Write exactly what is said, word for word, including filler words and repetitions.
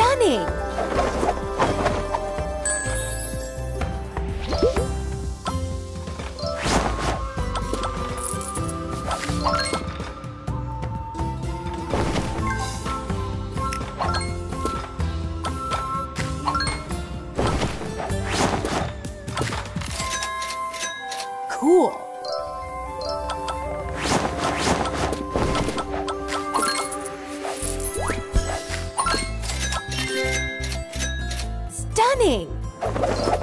stunning! Cool! Stunning!